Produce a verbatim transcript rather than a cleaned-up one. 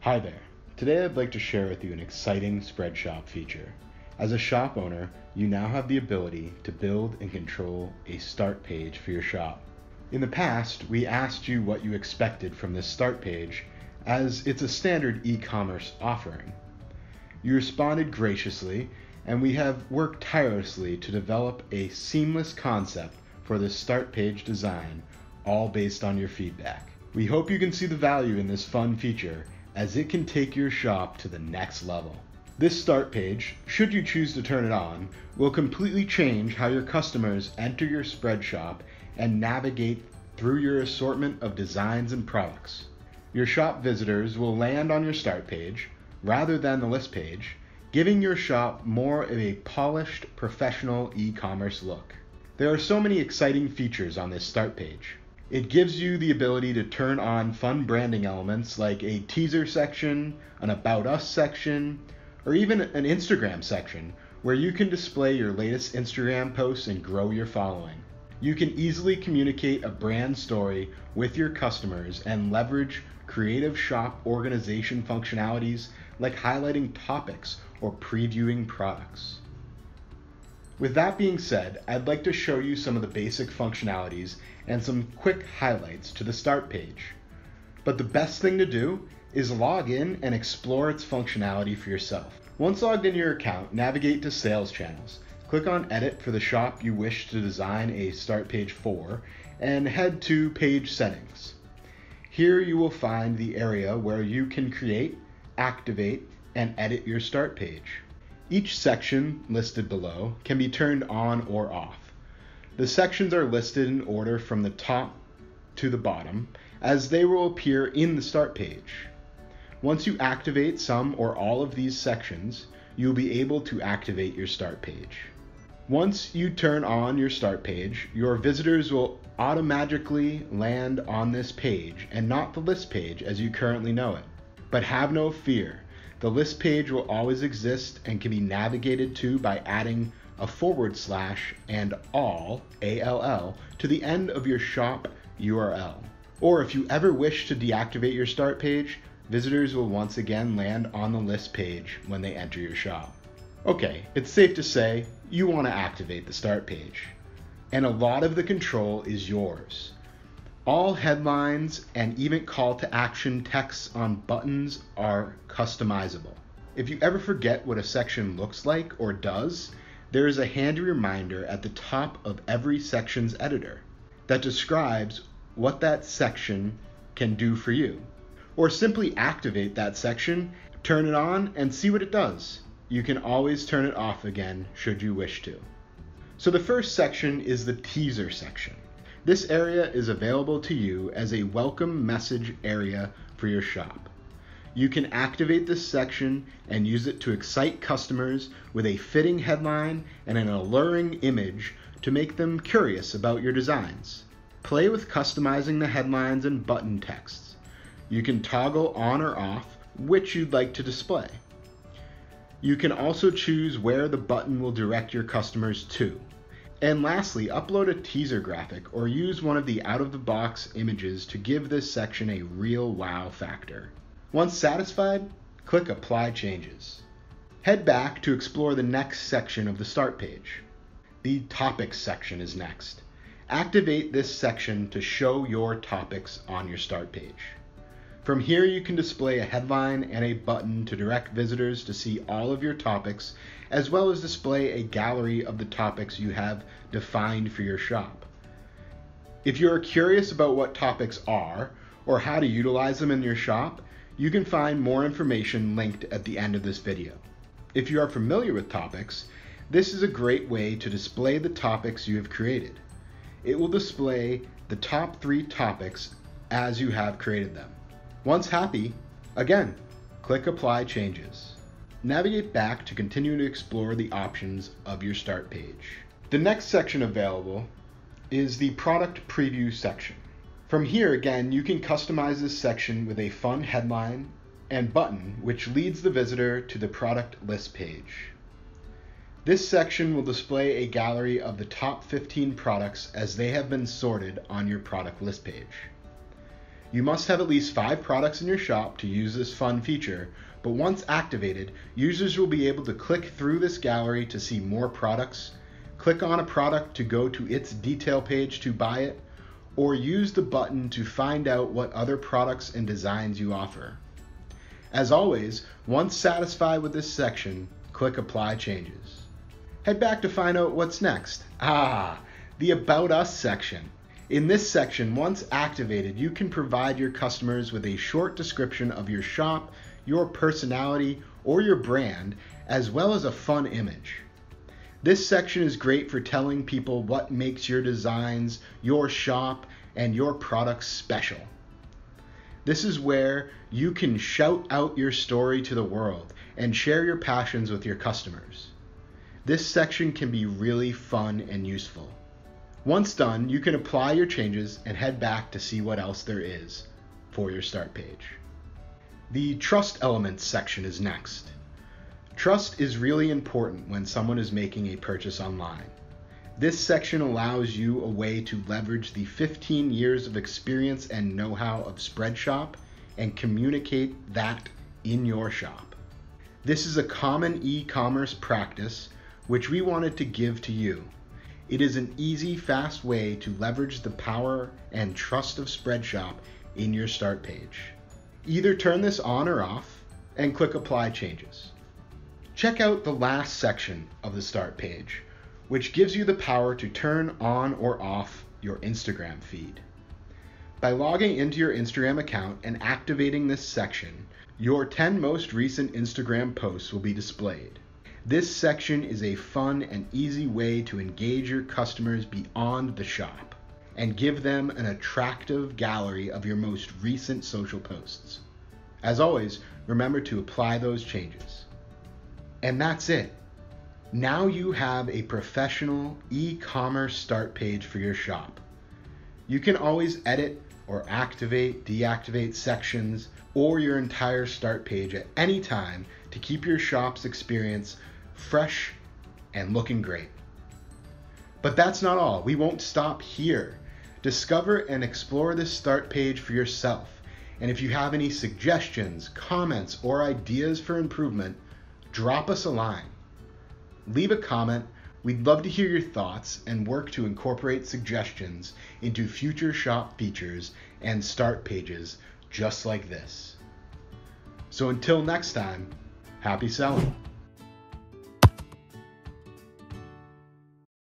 Hi there. Today I'd like to share with you an exciting Spreadshop feature. As a shop owner, you now have the ability to build and control a start page for your shop. In the past, we asked you what you expected from this start page, as it's a standard e-commerce offering. You responded graciously, and we have worked tirelessly to develop a seamless concept for this start page design, all based on your feedback. We hope you can see the value in this fun feature, as it can take your shop to the next level. This start page, should you choose to turn it on, will completely change how your customers enter your Spreadshop and navigate through your assortment of designs and products. Your shop visitors will land on your start page rather than the list page, giving your shop more of a polished, professional e-commerce look. There are so many exciting features on this start page. It gives you the ability to turn on fun branding elements like a teaser section, an About Us section, or even an Instagram section where you can display your latest Instagram posts and grow your following. You can easily communicate a brand story with your customers and leverage creative shop organization functionalities like highlighting topics or previewing products. With that being said, I'd like to show you some of the basic functionalities and some quick highlights to the start page. But the best thing to do is log in and explore its functionality for yourself. Once logged into your account, navigate to Sales Channels. Click on Edit for the shop you wish to design a start page for, and head to Page Settings. Here you will find the area where you can create, activate, and edit your start page. Each section listed below can be turned on or off. The sections are listed in order from the top to the bottom, as they will appear in the start page. Once you activate some or all of these sections, you'll be able to activate your start page. Once you turn on your start page, your visitors will automatically land on this page and not the list page as you currently know it. But have no fear. The list page will always exist and can be navigated to by adding a forward slash and all, A L L, to the end of your shop U R L. Or if you ever wish to deactivate your start page, visitors will once again land on the list page when they enter your shop. Okay, it's safe to say you want to activate the start page, and a lot of the control is yours. All headlines and even call to action texts on buttons are customizable. If you ever forget what a section looks like or does, there is a handy reminder at the top of every section's editor that describes what that section can do for you. Or simply activate that section, turn it on, and see what it does. You can always turn it off again should you wish to. So the first section is the teaser section. This area is available to you as a welcome message area for your shop. You can activate this section and use it to excite customers with a fitting headline and an alluring image to make them curious about your designs. Play with customizing the headlines and button texts. You can toggle on or off which you'd like to display. You can also choose where the button will direct your customers to. And lastly, upload a teaser graphic or use one of the out-of-the-box images to give this section a real wow factor. Once satisfied, click Apply Changes. Head back to explore the next section of the start page. The Topics section is next. Activate this section to show your topics on your start page. From here, you can display a headline and a button to direct visitors to see all of your topics, as well as display a gallery of the topics you have defined for your shop. If you are curious about what topics are or how to utilize them in your shop, you can find more information linked at the end of this video. If you are familiar with topics, this is a great way to display the topics you have created. It will display the top three topics as you have created them. Once happy, again, click Apply Changes. Navigate back to continue to explore the options of your start page. The next section available is the Product Preview section. From here, again, you can customize this section with a fun headline and button, which leads the visitor to the product list page. This section will display a gallery of the top fifteen products as they have been sorted on your product list page. You must have at least five products in your shop to use this fun feature, but once activated, users will be able to click through this gallery to see more products, click on a product to go to its detail page to buy it, or use the button to find out what other products and designs you offer. As always, once satisfied with this section, click Apply Changes. Head back to find out what's next. Ah, the About Us section. In this section, once activated, you can provide your customers with a short description of your shop, your personality, or your brand, as well as a fun image. This section is great for telling people what makes your designs, your shop, and your products special. This is where you can shout out your story to the world and share your passions with your customers. This section can be really fun and useful. Once done, you can apply your changes and head back to see what else there is for your start page. The Trust Elements section is next. Trust is really important when someone is making a purchase online. This section allows you a way to leverage the fifteen years of experience and know-how of Spreadshop and communicate that in your shop. This is a common e-commerce practice which we wanted to give to you. It is an easy, fast way to leverage the power and trust of Spreadshop in your start page. Either turn this on or off and click Apply Changes. Check out the last section of the start page, which gives you the power to turn on or off your Instagram feed. By logging into your Instagram account and activating this section, your ten most recent Instagram posts will be displayed. This section is a fun and easy way to engage your customers beyond the shop and give them an attractive gallery of your most recent social posts. As always, remember to apply those changes. And that's it. Now you have a professional e-commerce start page for your shop. You can always edit or activate, deactivate sections or your entire start page at any time to keep your shop's experience fresh and looking great. But that's not all. We won't stop here. Discover and explore this start page for yourself. And if you have any suggestions, comments, or ideas for improvement, drop us a line. Leave a comment. We'd love to hear your thoughts and work to incorporate suggestions into future shop features and start pages just like this. So until next time, happy selling.